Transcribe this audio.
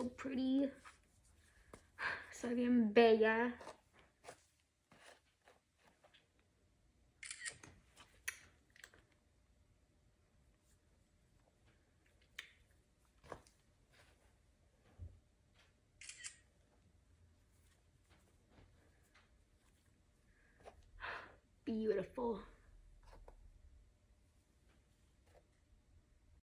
so pretty. So again, bella. Beautiful.